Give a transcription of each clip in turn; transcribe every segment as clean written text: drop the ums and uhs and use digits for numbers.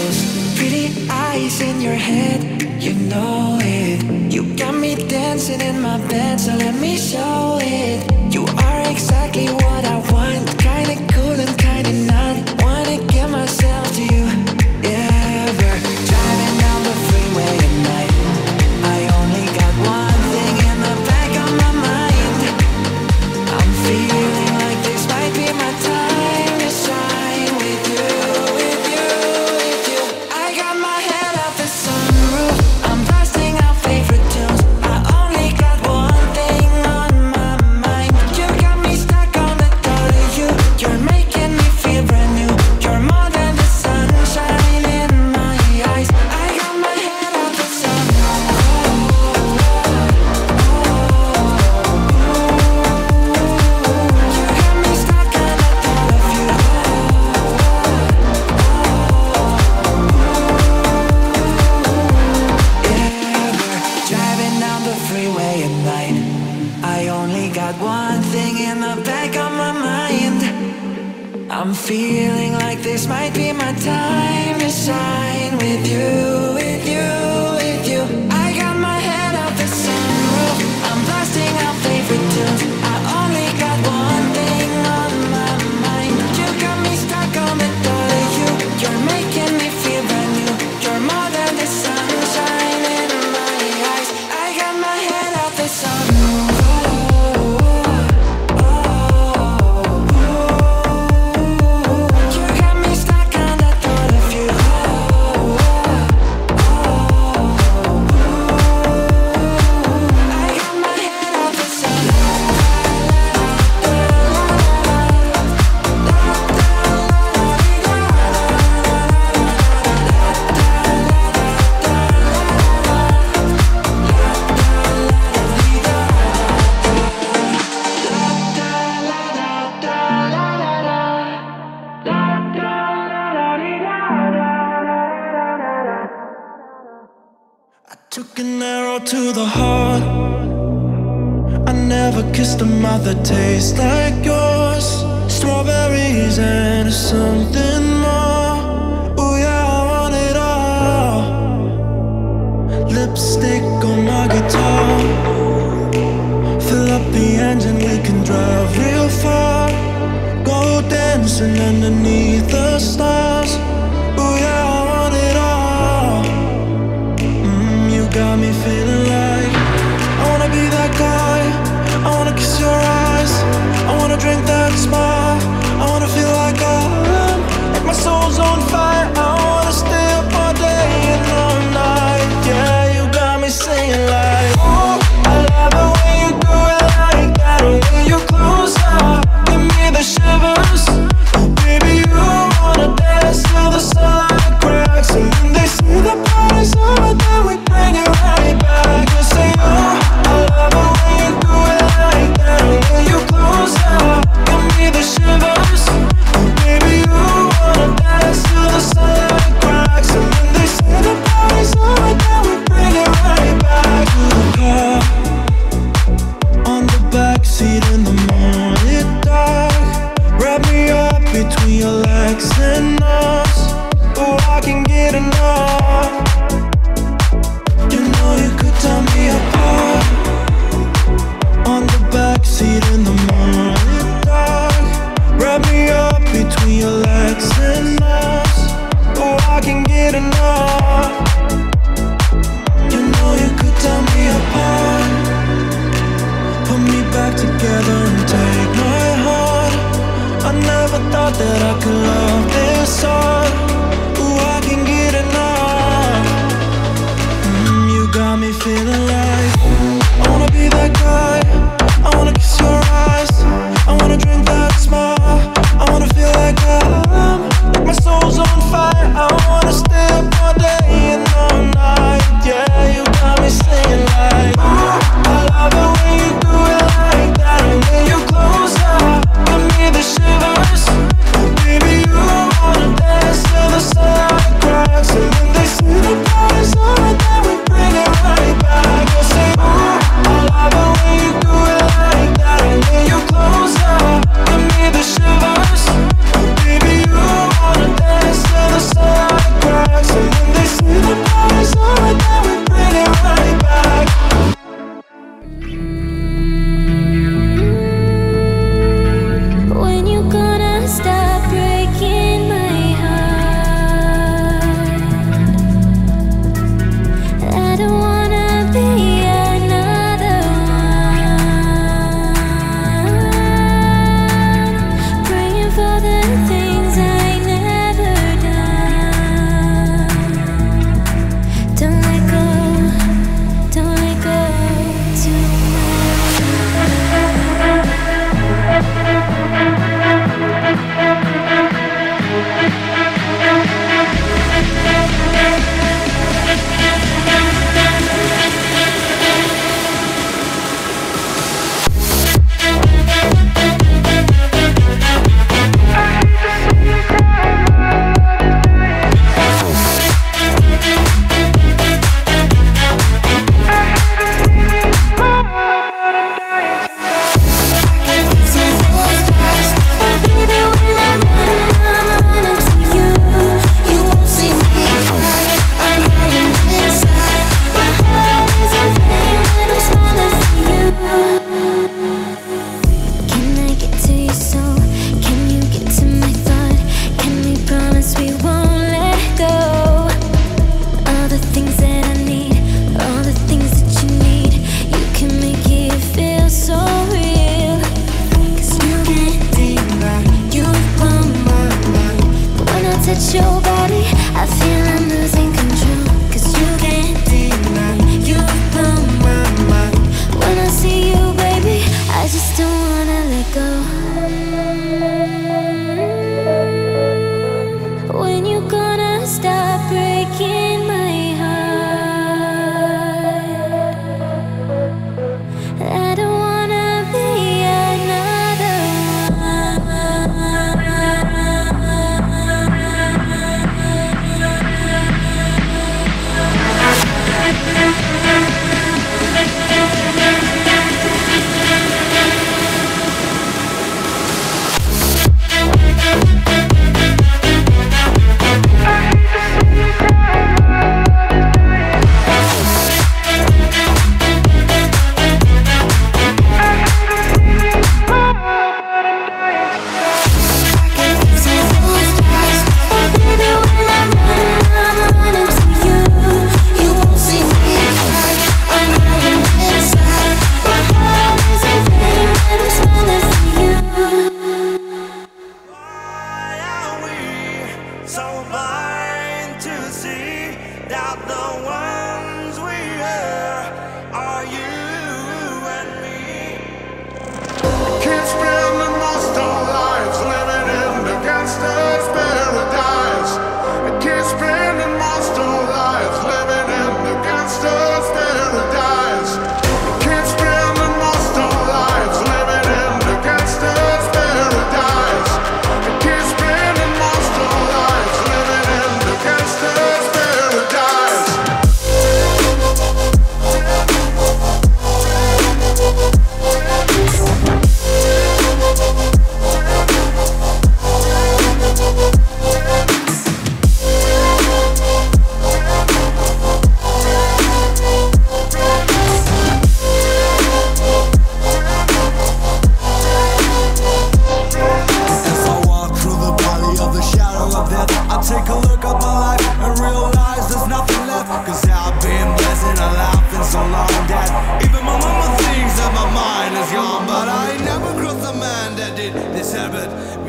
those pretty eyes in your head, you know it. You got me dancing in my bed, so let me show it. You are exactly what I want, kinda cool and kinda not. Wanna give myself to you, yeah. We're driving down the freeway at night, I only got one thing in the back of my mind. I'm feeling like this might be my time to shine with you, with you, with you. I got my head out the sunroof, I'm blasting out favorite tunes. I only got one thing on my mind. You got me stuck on the thought of you. You're making me feel brand new. You're more than the sunshine in my eyes. I got my head out the sunroof. You got me stuck on the thought of you. Yeah, we're driving down the freeway at night, I only got one thing in the back of my mind. I'm feeling like this might be my time to shine with you, with you, with you. I got my head out the sunroof, I'm blasting out favorite tunes. I only got one thing on my mind. You got me stuck on the thought of you. You're making me feel brand new. You're more than the sunshine in my eyes. I got my head out the sunroof. You got me stuck on the thought of you. I got my head out the I took an arrow to the heart. I never kissed a mouth that tastes like yours. Strawberries and something more. Oh yeah, I want it all. Lipstick on my guitar. Fill up the engine, we can drive real far. Go dancing underneath the stars. Oh yeah, I want it all. You got me feeling like I wanna be that guy. I wanna kiss your eyes. I wanna drink that smile. I wanna feel like like my soul's on fire. I wanna stay up all day and all night. Yeah, you got me singing like, ooh, I love the way you do it like that. When you close up, give me the shivers. Baby, you wanna dance till the sunlight cracks, and then they say the party's over, then we bring it right back. You say, oh, I love it when you do it like that. When you close up, give me the shivers. Baby, you wanna dance till the sunlight cracks, and then they say the party's over, then we bring it right back. You got on the backseat in the morning dark. Wrap me up between your legs and arms. Oh, I can get enough. You know you could tell me apart. On the backseat in the morning dark. Wrap me up between your legs and arms. Oh, I can get enough. You know you could tell me apart. Put me back together and take my heart. I never thought that I could love this hard. Ooh, I can get enough. You got me feeling like I wanna be that guy. I wanna kiss your eyes. I wanna drink that smile. I wanna feel like like my soul's on fire. I wanna stay up all day and all night. Yeah, you got me singing like, ooh, I love it when you do it like that. And when you close up, give me the shivers. Baby, you wanna dance.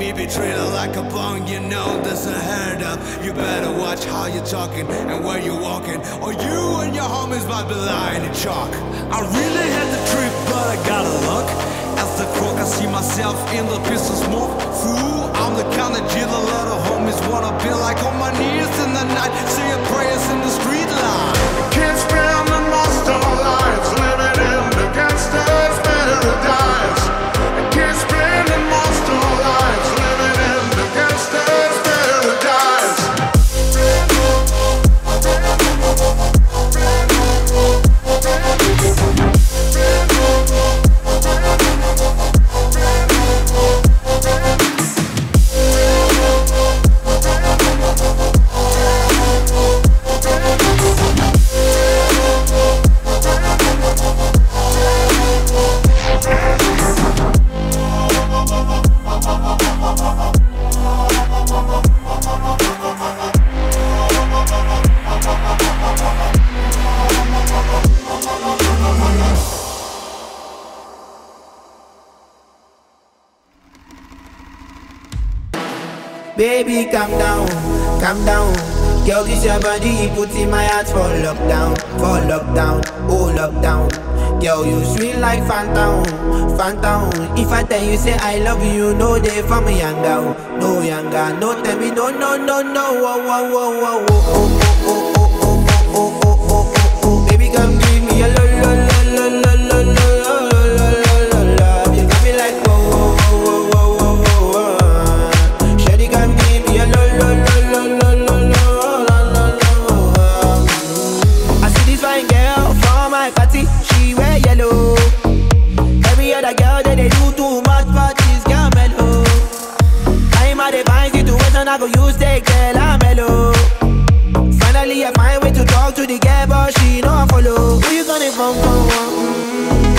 me be treated like a bum, you know that's a hand up. You better watch how you're talking and where you're walking, or you and your homies might be lying in chalk. I really had the trip, but I got a luck. As the crook, I see myself in the piece of smoke. Fool, I'm the kind of G the lot of homies wanna be like. On my knees in the night, say your prayers in the street line. Can't spend the most of our lives living in the gangster's paradise. Can't spend the most of our lives living in the gangster's paradise. Baby, calm down, calm down. Girl, this your body, you put in my heart for lockdown, for lockdown, oh lockdown. Girl, you sweet like phantom, phantom. If I tell you say I love you, no day for me younger, no younger, no tell me no, no, no, no, oh, oh, oh, oh, oh, oh, oh, oh, oh, oh, oh, oh, oh. Baby, come give me a lo, lo, lo, lo, lo, lo, lo. I go use the girl, I'm mellow. Finally I find way to talk to the girl, but she know I follow. Who you gonna come from?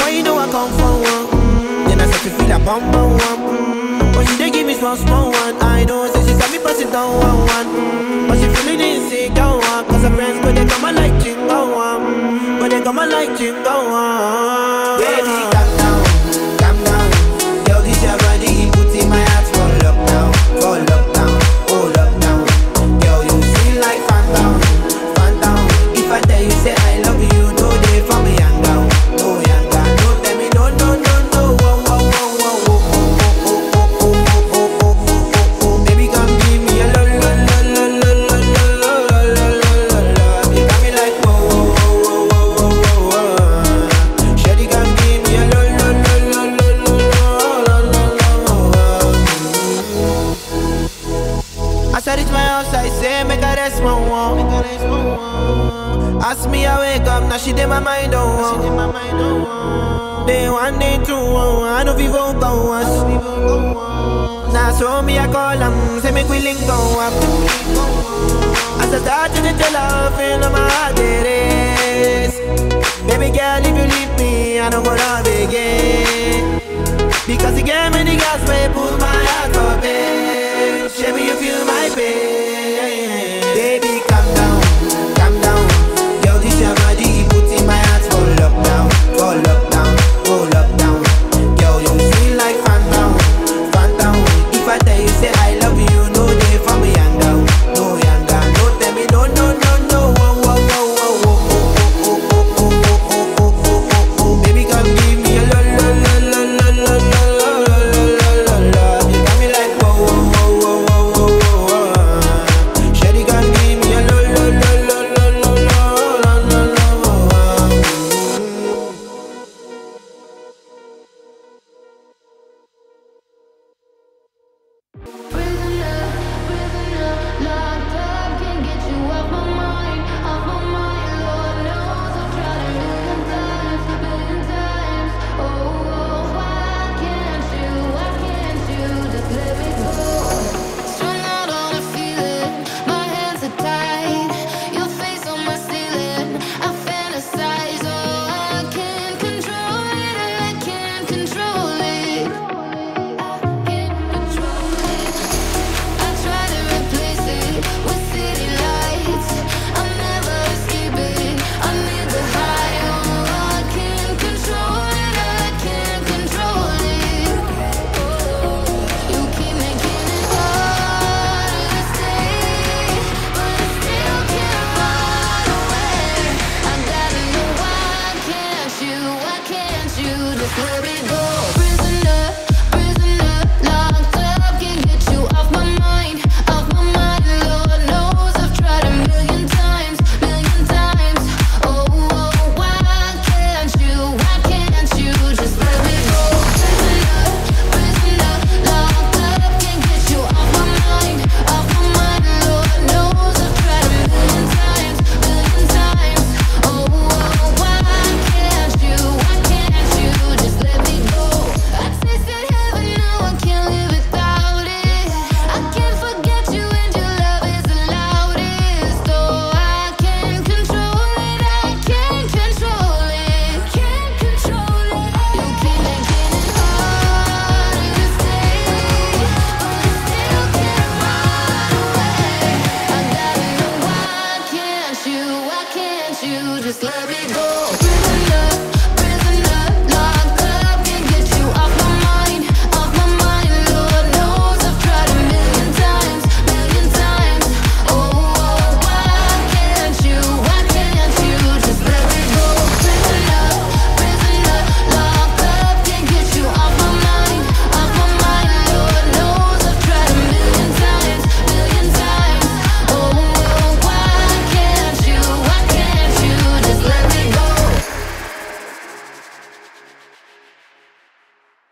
When you know I come from one? Then I start to feel a bum bum one. When you dey give me small small one, I know, say she got me passing down one one. But she feeling insecure one, 'cause her friends go they come on like Jingo one, but they come on like Jingo one. Baby, calm down, calm down. Girl, this your body, put in my heart for lockdown, for lockdown. Ask me I wake up, now she did my mind on oh. Day one, day two, oh, I know people go once. Now so me I call them, say make we link go up. As I start to get your love, feel my heart it is. Baby girl, if you leave me, I don't wanna begin. Because you gave me the gas, way pull my heart up, babe. Show me you feel my pain. Baby, calm down. Somebody put in my heart for lockdown, for lockdown, for lockdown. Girl, you feel like phantom, phantom. If I tell you say I love you, no day for me younger, no younger, no tell me no, no, no, no. Oh, oh, oh, oh, oh, oh, oh, oh, oh, oh, oh, oh, oh, oh. Baby, come give me a lo, lo, lo, lo, lo, lo, lo, lo, lo, lo.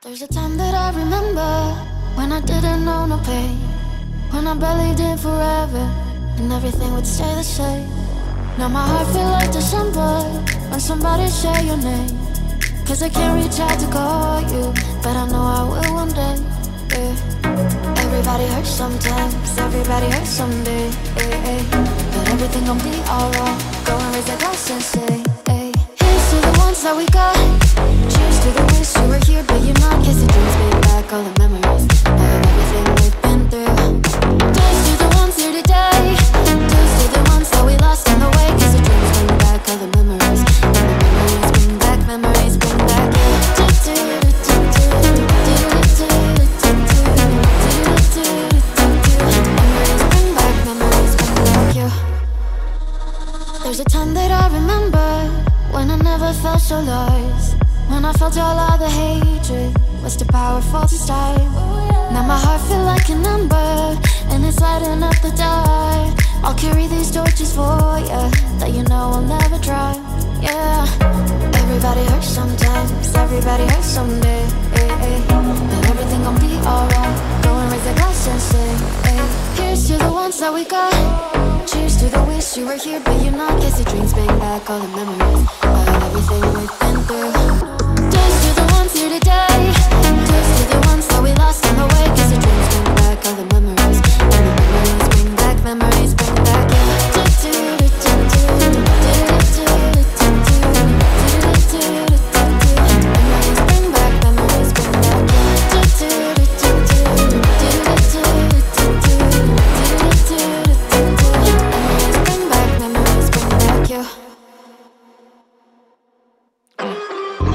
There's a time that I remember when I didn't know no pain, when I barely did forever, and everything would stay the same. Now my heart feels like December when somebody say your name, cause I can't reach out to call you, but I know I will one day, yeah. Everybody hurts sometimes, everybody hurts someday, yeah, yeah. But everything gon' be alright, go and raise a glass and say, hey. Here's to the ones that we got, cheers to the wish you were here but you're not. Cause it brings me back all the memories of everything we've been through. Toast to the ones here today, toast to the ones that we lost on the way. Cause it brings me back all the memories, and the memories bring back, memories bring back. Memories bring back, memories bring back you. There's a time that I remember when I never felt so lost, when I felt all of the hatred was too powerful to stop. Now my heart feels like an ember, and it's lighting up the dark. I'll carry these torches for ya, that you know I'll never drop. Yeah. Everybody hurts sometimes, everybody hurts someday, hey, hey. But everything gon' be alright, go and raise a glass and say, hey. Here's to the ones that we got, cheers to the wish you were here but you're not. Cause your dreams bring back all the memories of everything we've been through. Toast to the ones here today, toast to the ones that we lost on the way. Cause the dreams bring back all the memories, and the memories bring back, memories bring back. Memories bring back, memories bring back. Memories bring back, memories bring back you.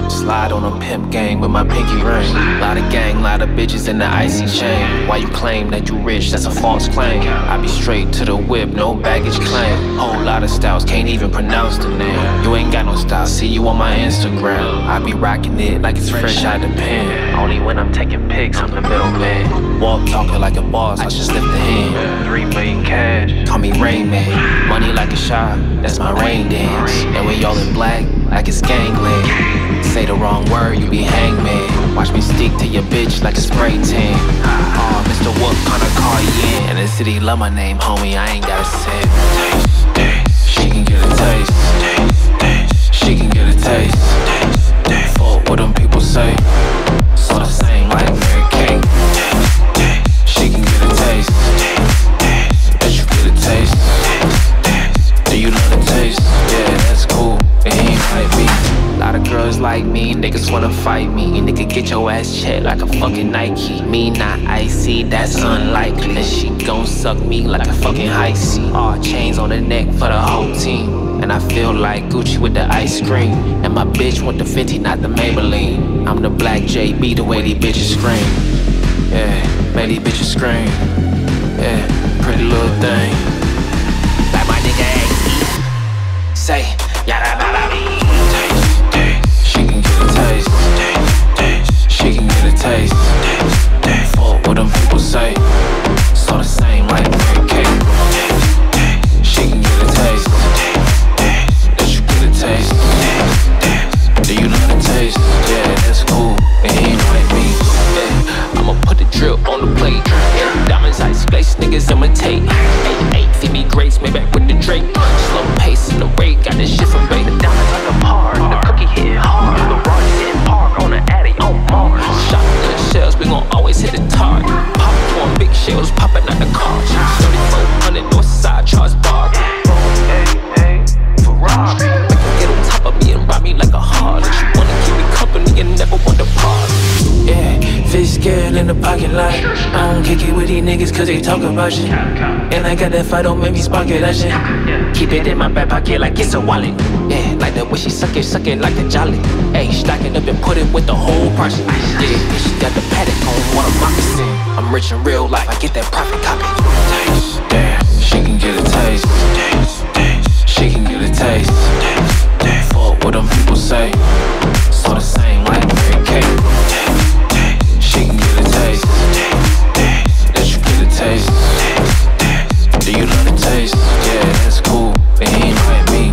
Slide on a pimp gang with my pinky ring. Lot of gang, lot of bitches in the icy chain. Why you claim that you rich? That's a false claim. I be straight to the whip, no baggage claim. Whole lot of styles, can't even pronounce the name. You ain't got no style, see you on my Instagram. I be rocking it like it's fresh out the pen. Only when I'm taking pics, I'm the middleman. Walk talking like a boss, I just lift a hand. 3 million cash, call me Rain Man. Money like a shot, that's my rain dance. And we all in black, like it's gangland. Say the wrong word, you be hangman. Watch me stick to your bitch like a spray tan. Mr. Wolf gonna call you in. And the city love my name, homie, I ain't gotta say. Taste, taste, she can get a taste. Taste, taste, she can get a taste. Taste, taste, fuck what them people say. So the same like Mary Kate. Taste, taste, she can get a taste. Taste, taste, that you get a taste. Taste, taste, do you love the taste? Yeah, that's cool, it ain't like me. A lot of girls like me, niggas wanna fight me. Nigga get your ass checked like a fucking Nike. Me not icy, that's unlikely. And she gon' suck me like a fucking icy. All chains on the neck for the whole team. And I feel like Gucci with the ice cream. And my bitch want the Fenty, not the Maybelline. I'm the black JB, the way these bitches scream. Yeah, made these bitches scream. Yeah, pretty little thing. Like my nigga ain't say, yada bada bee. Taste, taste, taste, she can get a taste. Taste, taste, fuck what them people say. So the same like Mary Kate. Taste, taste, she can get a taste. Taste, taste, that you get a taste. Taste, taste, do you love the taste? Yeah, that's cool, it ain't like me. Yeah, I'ma put the drill on the plate. Yeah, diamonds, ice, glaze, niggas imitate. 8-8, feed me grace, made back with the Drake. Slow pace in the rate, got this shit from Beta. Diamonds on the par, the cookie hit hard. Always hit the target. Popcorn, big shells popping out the car. 3400 Northside Charles Barkley. Hey, Ferrari. I can get on top of me and rob me like a Harley. She wanna keep me company and never want to part. Yeah, fish girl in the pocket lot. I don't kick it with these niggas cause they talk about shit. And I got that fight, don't make me spark it, that shit. Keep it in my back pocket like it's a wallet. Yeah, like the way she suck it like the jolly. Ayy, stack it up and put it with the whole party. Yeah, she got the paddock on one of my moccasin. I'm rich in real life, I get that profit copy. Taste, taste, she can get a taste. Taste, taste, she can get a taste. Taste, taste, fuck what them people say. So the same like Mary Kate. Taste, taste, she can get a taste. Taste, taste, that you get a taste. Taste, taste, do you love the taste? Yeah, that's cool, it ain't like me.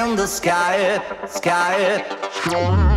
in the sky, sky, in the sky.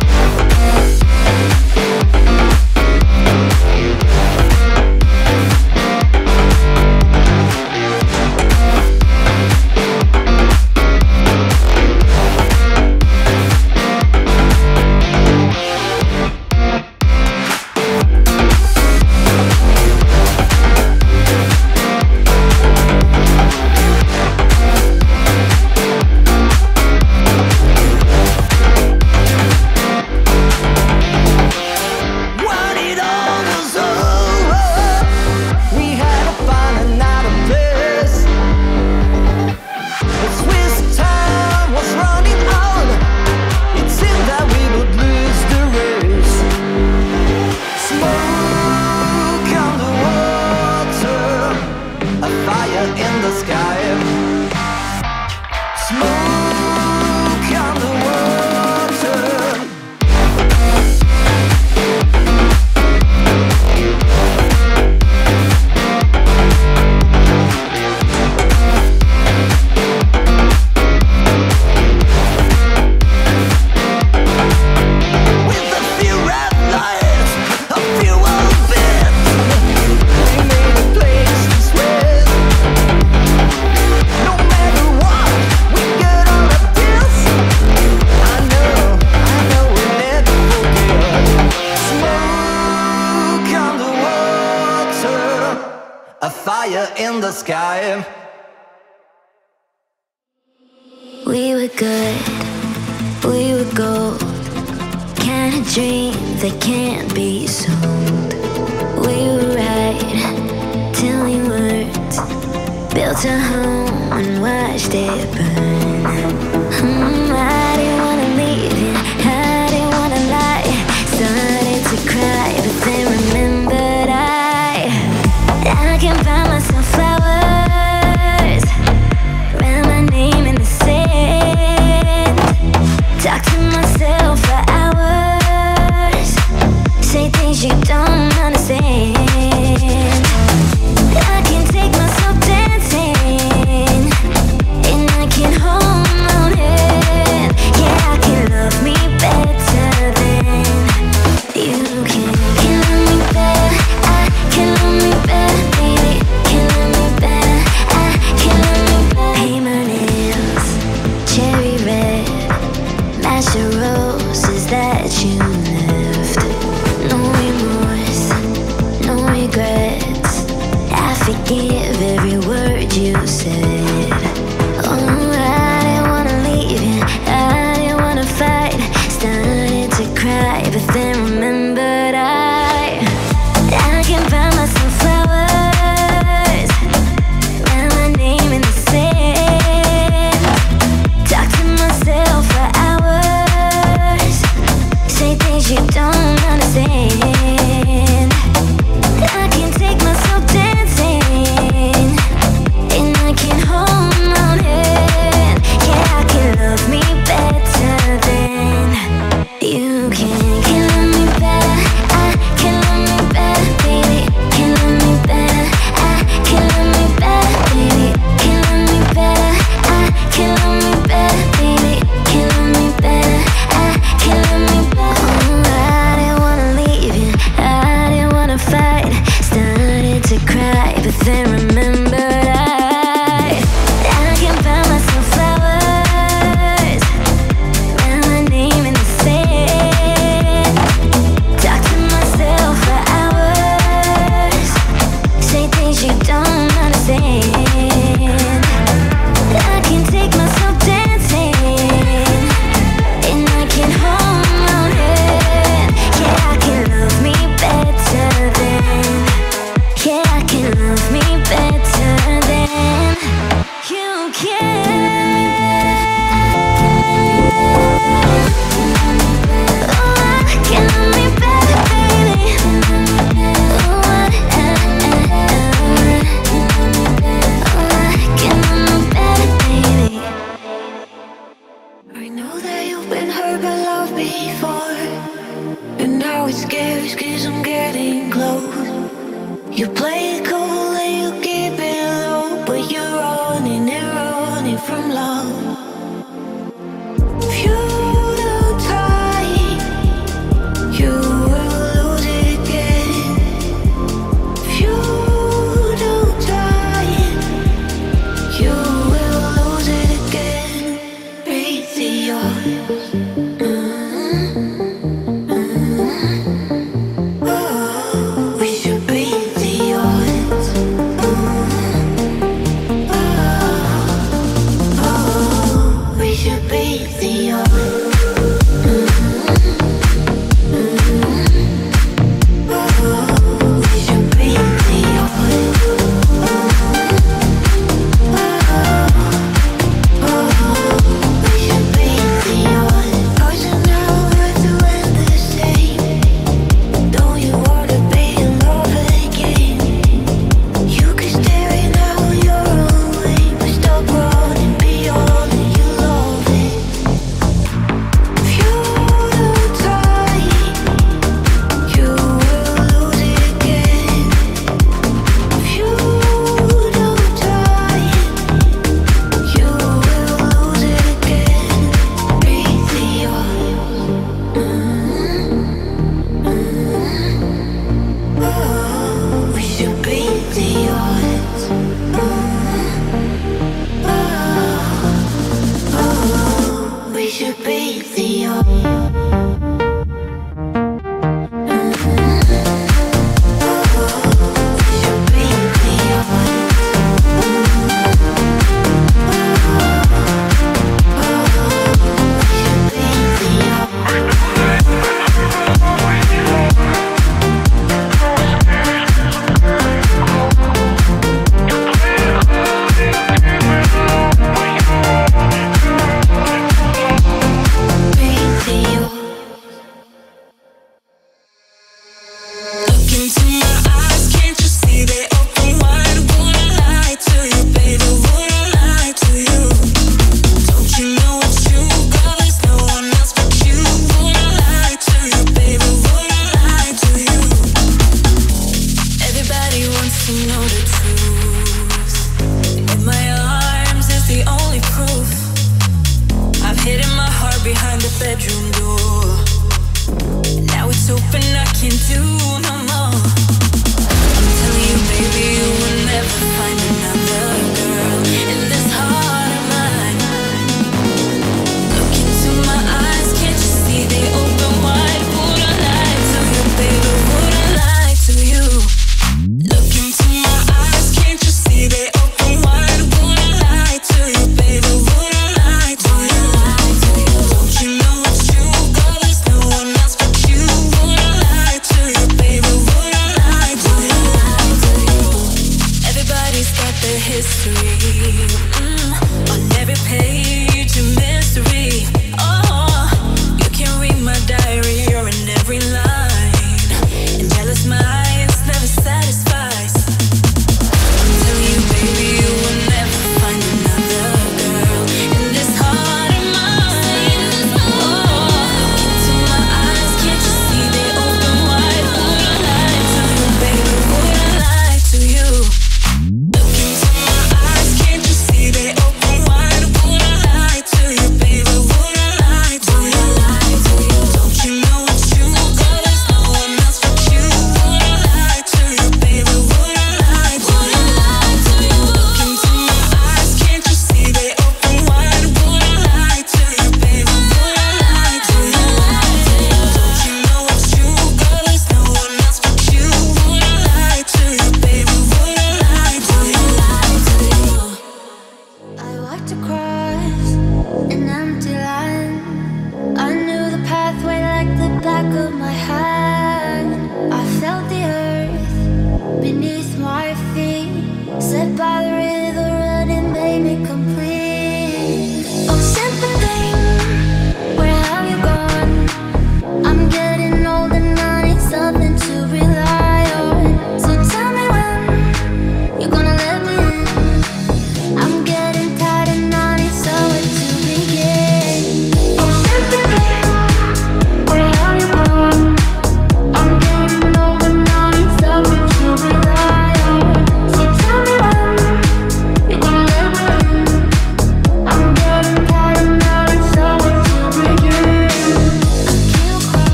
Smoke on the water. With a few red lights, a few old bits, we made a place to swim. A fire in the sky. We were good, we were gold. Kind of dream that can't be sold. We were right till we weren't. Built a home and watched it burn. I didn't wanna leave it, I didn't wanna lie. Started to cry, but then remembered I can buy myself flowers, write my name in the sand, talk to myself for hours, say things you don't understand. I can take myself dancing, and I can hold my own hand. Yeah, I can love me better than you can love me better, I can love me better. Forgive every word you said. Oh, I didn't wanna leave it, I didn't wanna fight. Started to cry, but then remembered I can buy myself flowers, write my name in the sand, talk to myself for hours, say things you don't understand. I can take myself down, love me better than you can love me better, I can love me better, baby, can love me better, I can love me better, baby, can love me better, I can love me better, baby, can love me better, I can love me better. Oh, I didn't wanna leave it, I didn't wanna fight. Started to cry, but then remembered I can find myself flowers.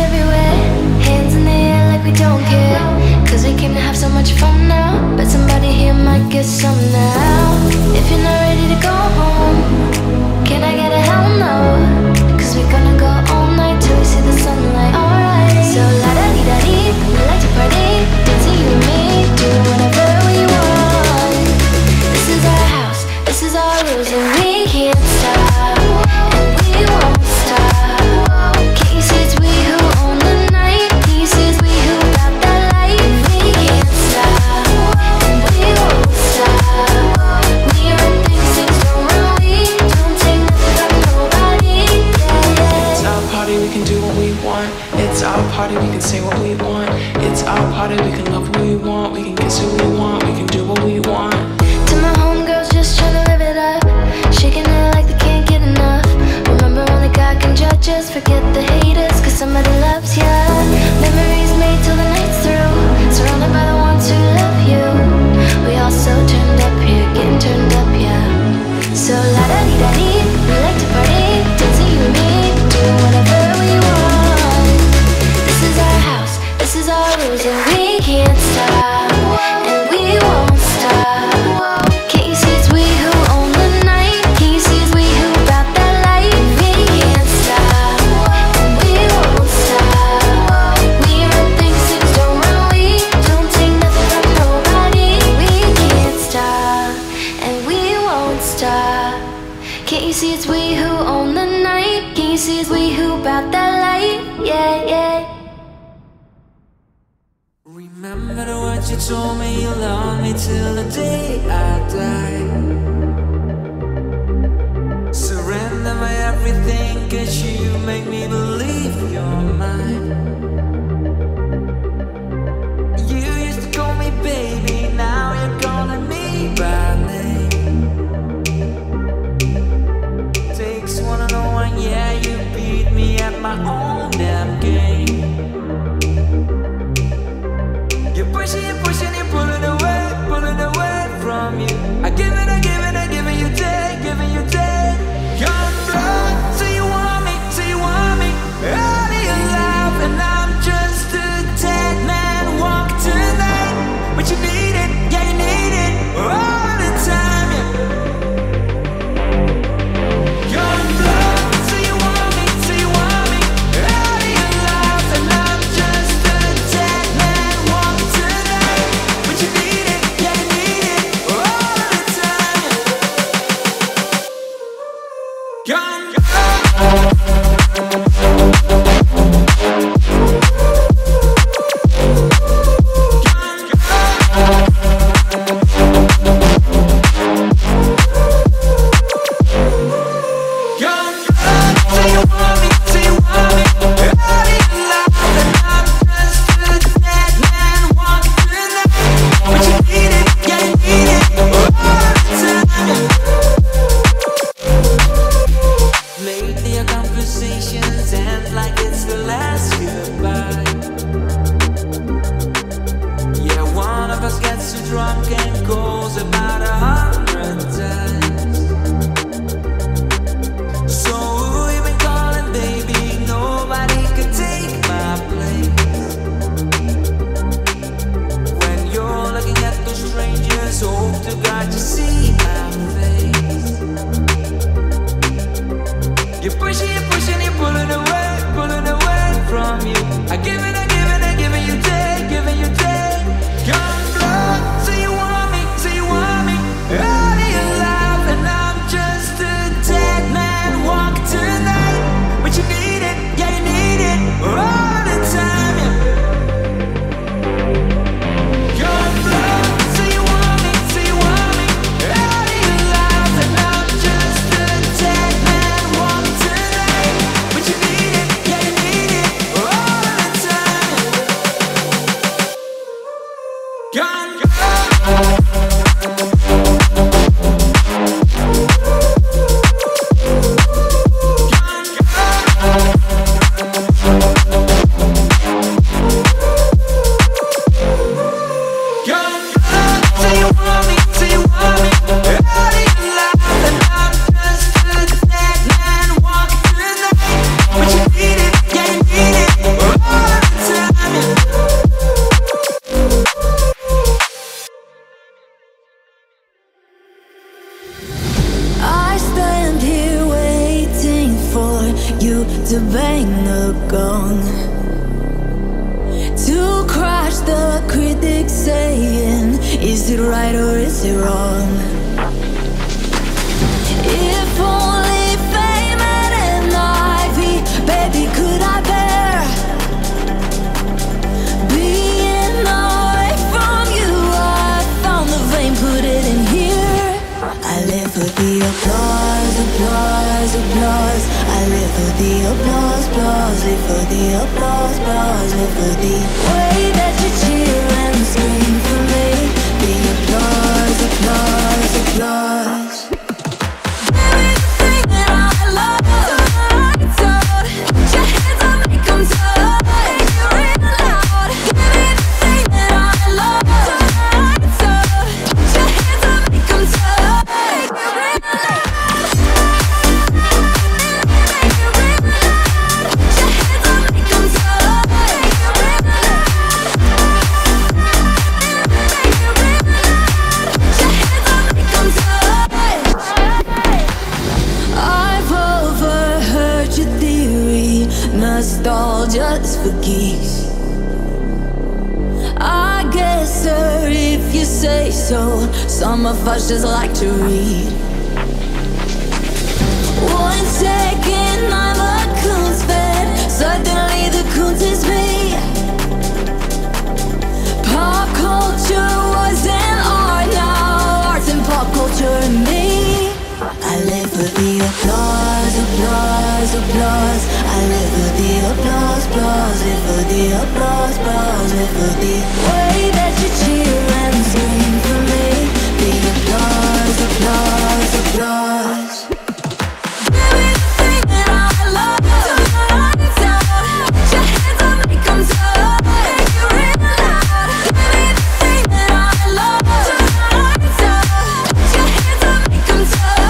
everywhere, hands in the air like we don't care, cause we came to have so much fun now. But somebody here might get some now. If you're not ready to go home, can I get a hell no? Cause we're gonna go all night till we see the sunlight. Alright, so la-da-dee-da-dee, we like to party, dancing you and me, do whatever we want. This is our house, this is our rules, and we can't stop, and we won't stop. It's our party, we can say what we want. It's our party, we can love what we want. We can kiss who we want, we can do what we want. To my homegirls just tryna live it up, shaking it like they can't get enough. Remember only God can judge us, forget the haters, cause somebody loves ya. Memories made till the night's through, surrounded by the ones who love you. We all so turned up here, getting turned up, yeah. So la-da-dee-da-dee, we like to party, dancing you and me, doing whatever we want. This is our rules and we can't stop, and we won't stop. Can't you see it's we who own the night? Can't you see it's we who brought that light? We can't stop, and we won't stop. We run things that don't really, don't take nothing from nobody. We can't stop, and we won't stop. Can't you see it's we who own the night? Can't you see it's we who brought that light? Yeah, yeah. Remember what you told me, you love me till the day I die. Surrender my everything, cause you make me believe you're mine. You used to call me baby, now you're calling me by name. Takes one to know one, yeah, you beat me at my own damn game. You're pushing, you're pulling away from you. I give it, I give it, I give it, you take, giving you take. You're blind, so you want me, so you want me out of your life, and I'm just a dead man walking tonight. But you need it, yeah, you need it all the time, yeah. You're blind, so you want me, so you want me out of your life, and I'm just a dead man. I stand here waiting for you to bang the gong, to crush the critics saying, is it right or is it wrong? If only fame and envy, baby, could I bear being away from you? I found the vein, put it in here. I live for the applause, applause, applause. I live for the applause, applause. Live for the applause, applause. Live for the way that you cheer and scream for me. The applause, applause, applause. All just for geeks, I guess, sir, if you say so. Some of us just like to read. One second I'm a coon's fan, suddenly the coons is me. Pop culture was an art, now art's in pop culture and me. I live for the applause, applause, applause. I live for the applause, applause. Live for the applause, applause. Live for the way that you cheer and scream for me. The applause, applause, applause. Everything that I love, turns out. Put your hands up, make 'em talk. Make it real loud. Everything that I love, turns out. Put your hands up, make 'em talk.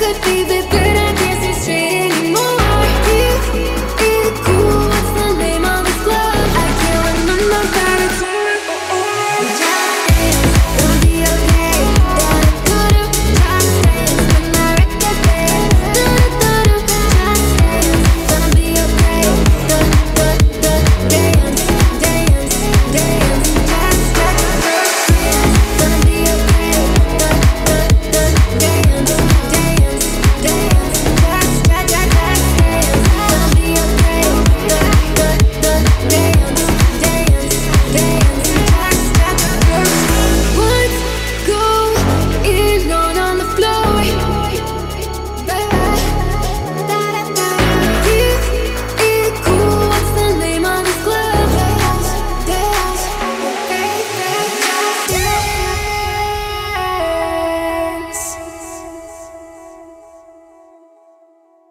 Could be